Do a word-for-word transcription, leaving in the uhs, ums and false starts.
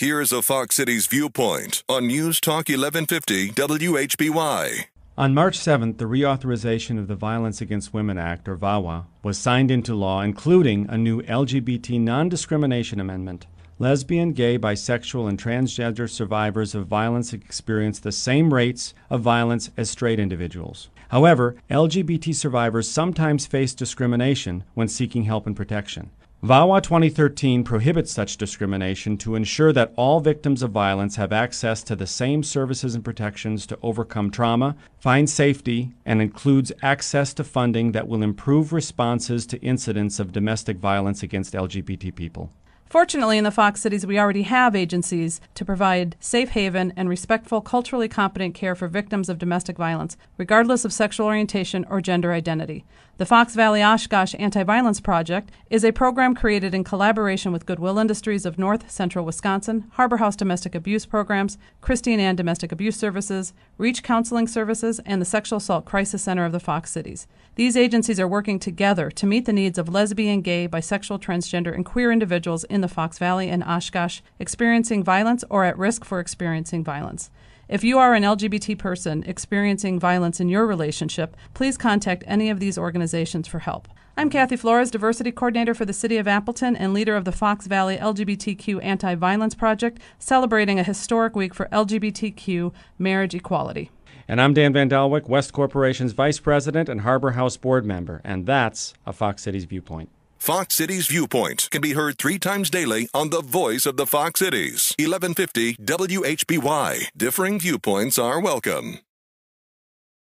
Here is a Fox Cities viewpoint on News Talk eleven fifty W H B Y. On March seventh, the reauthorization of the Violence Against Women Act, or VAWA, was signed into law, including a new L G B T non-discrimination amendment. Lesbian, gay, bisexual, and transgender survivors of violence experience the same rates of violence as straight individuals. However, L G B T survivors sometimes face discrimination when seeking help and protection. VAWA twenty thirteen prohibits such discrimination to ensure that all victims of violence have access to the same services and protections to overcome trauma, find safety, and includes access to funding that will improve responses to incidents of domestic violence against L G B T people. Fortunately, in the Fox Cities, we already have agencies to provide safe haven and respectful, culturally competent care for victims of domestic violence, regardless of sexual orientation or gender identity. The Fox Valley Oshkosh Anti-Violence Project is a program created in collaboration with Goodwill Industries of North Central Wisconsin, Harbor House Domestic Abuse Programs, Christine Ann Domestic Abuse Services, REACH Counseling Services, and the Sexual Assault Crisis Center of the Fox Cities. These agencies are working together to meet the needs of lesbian, gay, bisexual, transgender, and queer individuals in the Fox Valley and Oshkosh experiencing violence or at risk for experiencing violence. If you are an L G B T person experiencing violence in your relationship, please contact any of these organizations for help. I'm Kathy Flores, Diversity Coordinator for the City of Appleton and leader of the Fox Valley L G B T Q Anti-Violence Project, celebrating a historic week for L G B T Q marriage equality. And I'm Dan Van Vandalwick, West Corporation's Vice President and Harbor House Board Member, and that's a Fox Cities Viewpoint. Fox Cities Viewpoint can be heard three times daily on the voice of the Fox Cities, eleven fifty W H B Y. Differing viewpoints are welcome.